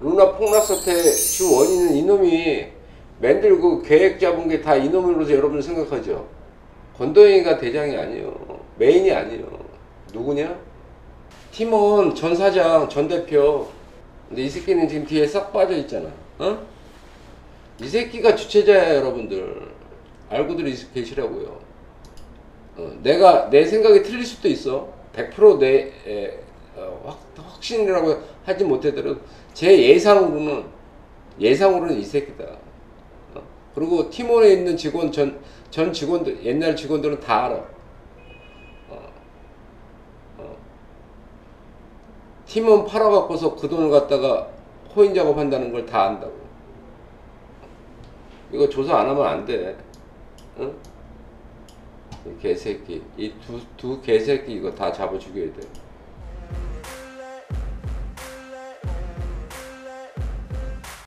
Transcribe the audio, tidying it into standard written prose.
루나 폭락사태 주 원인은 이놈이 만들고 계획 잡은 게 다 이놈으로서 여러분 생각하죠. 권도영이가 대장이 아니에요. 메인이 아니에요. 누구냐? 팀원 전 사장, 전 대표. 근데 이 새끼는 지금 뒤에 싹 빠져 있잖아. 어? 이 새끼가 주체자야, 여러분들. 알고들 계시라고요. 내가 내 생각이 틀릴 수도 있어. 100% 내 확신이라고 하지 못하더라도 제 예상으로는 이 새끼다. 그리고 팀원에 있는 직원 전 직원들, 옛날 직원들은 다 알아. 팀원 팔아갖고서 그 돈을 갖다가 코인 작업한다는 걸 다 안다고. 이거 조사 안 하면 안 돼. 응? 이 개새끼, 이 두 개새끼 이거 다 잡아 죽여야 돼.